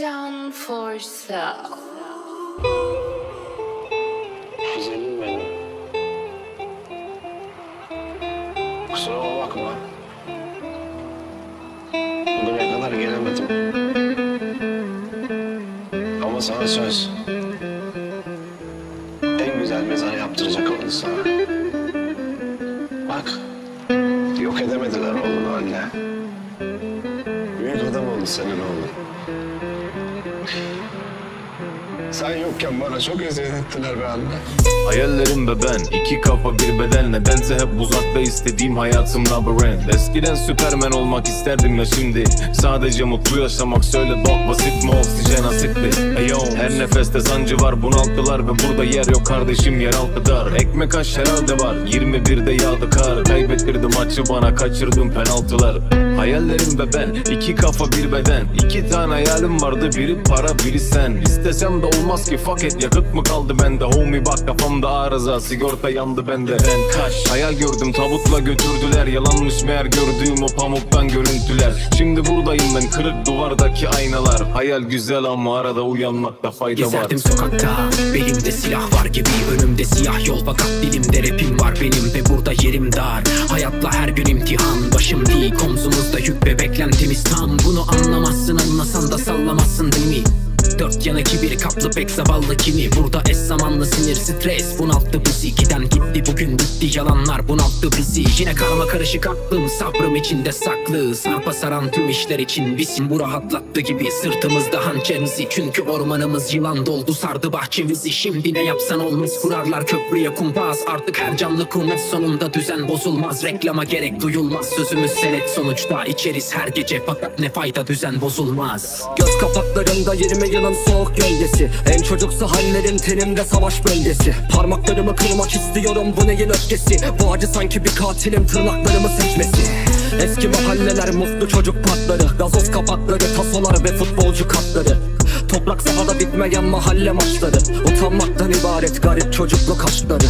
Can Forsal. Güzelim benim. Kusura bakma. Bugüne kadar gelemedim. Ama sana söz. En güzel mezar yaptıracak oldu sana. Bak. Yok edemediler oğlunu anne. Büyük adam oldu senin oğlun. Sen yokken bana çok eziyet ettiler be anne. Hayallerim ve ben, iki kafa bir beden. Nedense hep uzakta istediğim hayatım labirent. Eskiden Süpermen olmak isterdim ya şimdi sadece mutlu yaşamak. Söyle bak basit mi, oksijen asitli? Eyo, her nefeste sancı var, bunaltılar ve burada yer yok kardeşim, yeraltı dar. Ekmek aş herhalde var, 21'de yağdı kar. Kaybettirdi maçı bana, kaçırdım penaltılar. Hayallerim ve ben, iki kafa bir beden. İki tane hayalim vardı, biri para biri sen. İstesem de olmaz ki, fuck it, yakıt mı kaldı bende? Homie bak kafamda arıza, sigorta yandı bende. Ben kaç hayal gördüm, tabutla götürdüler. Yalanmış meğer gördüğüm o pamuktan görüntüler. Şimdi buradayım ben, kırık duvardaki aynalar. Hayal güzel ama arada uyanmakta fayda var. Gezerdim sokakta, belimde silah var gibi. Önümde siyah yol fakat dilimde rapim var benim. Ve burada yerim dar, hayatla her gün imtihan. Başım dik, omzumuzda yük ve beklentimiz tam. Bunu anlamazsın, anlasan da sallamazsın değil mi? Dört yana kibir kaplı pek zavallı kimi. Burada eş zamanlı sinir stres bunalttı bizi. Giden gitti bugün bitti, yalanlar bunalttı bizi. Yine karma karışık aklım, sabrım içinde saklı. Sarpa saran tüm işler için bizim bu rahatlattı gibi. Sırtımızda hançerimizi, çünkü ormanımız yılan doldu sardı bahçemizi. Şimdi ne yapsan olmaz, kurarlar köprüye kumpas. Artık her canlı kurmet, sonunda düzen bozulmaz. Reklama gerek duyulmaz, sözümüz senet sonuçta. İçeriz her gece fakat ne fayda, düzen bozulmaz. Göz kapaklarında yerime yılın soğuk gölgesi. En çocuksu hallerim tenimde savaş bölgesi. Parmaklarımı kırmak istiyorum, bu neyin öfkesi? Bu acı sanki bir katilim tırnaklarımı seçmesi. Eski mahalleler mutlu çocuk patları, gazoz kapakları, tasolar ve futbolcu katları. Toprak sahada bitmeyen mahalle maçları, utanmaktan ibaret garip çocukluk aşkları.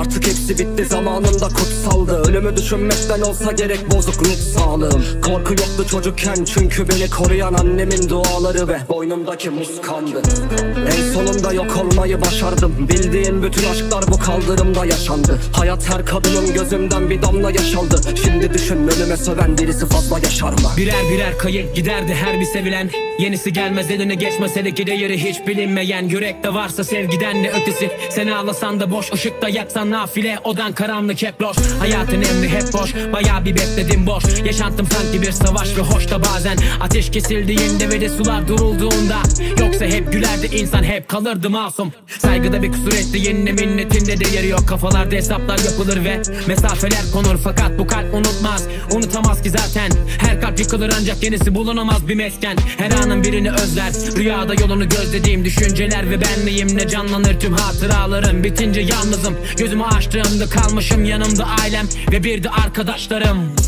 Artık hepsi bitti, zamanında kutsaldı. Ölümü düşünmekten olsa gerek bozuk ruh sağlığım. Korku yoktu çocukken, çünkü beni koruyan annemin duaları ve boynumdaki muskandı. En sonunda yok olmayı başardım. Bildiğin bütün aşklar bu kaldırımda yaşandı. Hayat her kadının gözümden bir damla yaş aldı. Şimdi düşün, ölüme söven birisi fazla yaşar mı? Birer birer kayıp giderdi her bir sevilen. Yenisi gelmez eline, geçmese de gideri hiç bilinmeyen. Yürekte varsa sevgiden de ötesi. Seni ağlasan da boş, ışıkta yaksan nafile, odan karanlık hep loş. Hayatın emri hep boş, bayağı bir bekledim boş. Yaşantım sanki bir savaş ve hoş da bazen. Ateş kesildiğinde ve de sular durulduğunda. Yoksa hep gülerdi insan, hep kalırdı masum. Saygıda bir kusur etti, yenine minnetinde de yeri yok. Kafalarda hesaplar yapılır ve mesafeler konur, fakat bu kalp unutmaz. Unutamaz ki zaten, her kalp yıkılır ancak yenisi bulunamaz bir mesken. Her anın birini özler, rüyada yolunu gözlediğim düşünceler ve benliğim ne canlanır tüm hatıralarım. Bitince yalnızım, gözümü açtığımda kalmışım, yanımda ailem ve bir de arkadaşlarım.